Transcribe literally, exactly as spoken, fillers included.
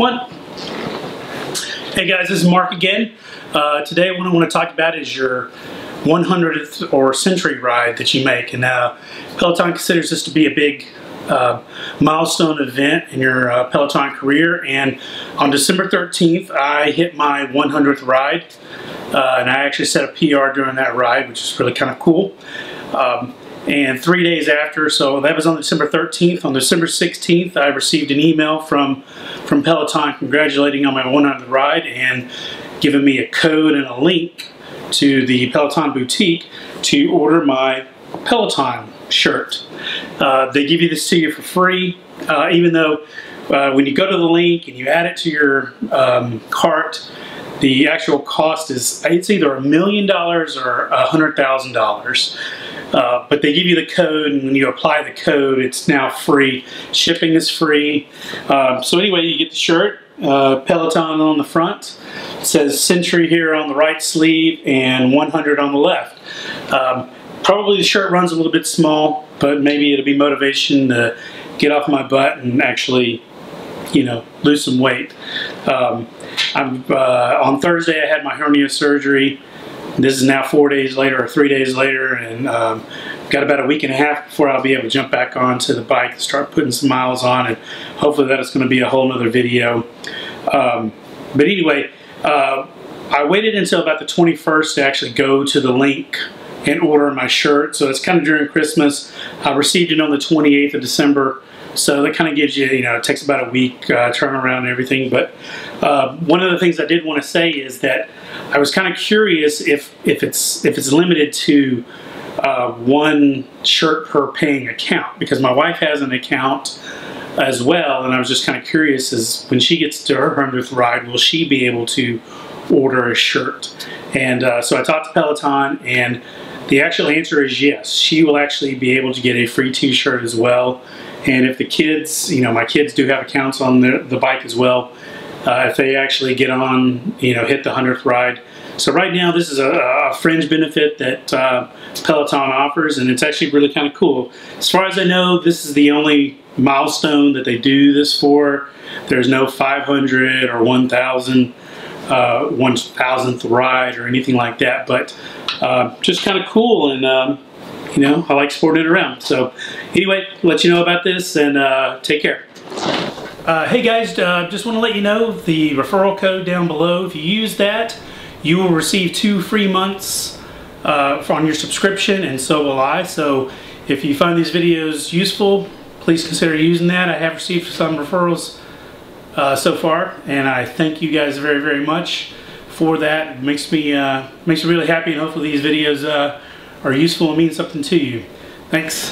one. Hey guys, this is Mark again. Uh, today what I want to talk about is your hundredth or century ride that you make. And uh, Peloton considers this to be a big uh, milestone event in your uh, Peloton career. And on December thirteenth, I hit my hundredth ride. Uh, and I actually set a P R during that ride, which is really kind of cool. Um, and three days after, so that was on December thirteenth, on December sixteenth, I received an email from, from Peloton congratulating on my hundredth ride and giving me a code and a link to the Peloton boutique to order my Peloton shirt. Uh, they give you this to you for free, uh, even though uh, when you go to the link and you add it to your um, cart, the actual cost is, it's either a million dollars or a hundred thousand dollars. Uh, but they give you the code, and when you apply the code, it's now free. Shipping is free. Um, so anyway, you get the shirt, uh, Peloton on the front. It says Century here on the right sleeve and hundred on the left. Um, probably the shirt runs a little bit small, but maybe it'll be motivation to get off my butt and actually, you know, lose some weight. Um, I'm, uh, on Thursday I had my hernia surgery. This is now four days later or three days later, and um, got about a week and a half before I'll be able to jump back onto the bike and start putting some miles on, and hopefully that is going to be a whole other video. Um, but anyway, uh, I waited until about the twenty-first to actually go to the link and order my shirt, so it's kind of during Christmas. I received it on the twenty-eighth of December. So that kind of gives you, you know, it takes about a week uh, turnaround and everything. But uh, one of the things I did want to say is that I was kind of curious if if it's if it's limited to uh, one shirt per paying account, because my wife has an account as well, and I was just kind of curious is when she gets to her hundredth ride, will she be able to order a shirt? And uh, so I talked to Peloton, and the actual answer is yes. She will actually be able to get a free t-shirt as well. And if the kids, you know, my kids do have accounts on the, the bike as well, uh, if they actually get on, you know, hit the hundredth ride. So right now this is a, a fringe benefit that uh, Peloton offers, and it's actually really kind of cool. As far as I know, this is the only milestone that they do this for. There's no five hundred or one thousand, uh, one thousandth ride or anything like that, but uh, just kind of cool, and um, you know, I like sporting it around. So anyway, let you know about this, and uh, take care. Uh, hey guys, uh, just want to let you know the referral code down below. If you use that, you will receive two free months uh, on your subscription, and so will I. So if you find these videos useful, please consider using that. I have received some referrals uh, so far, and I thank you guys very, very much for that. It makes me, uh, makes me really happy, and hopefully these videos uh, are useful and mean something to you. Thanks.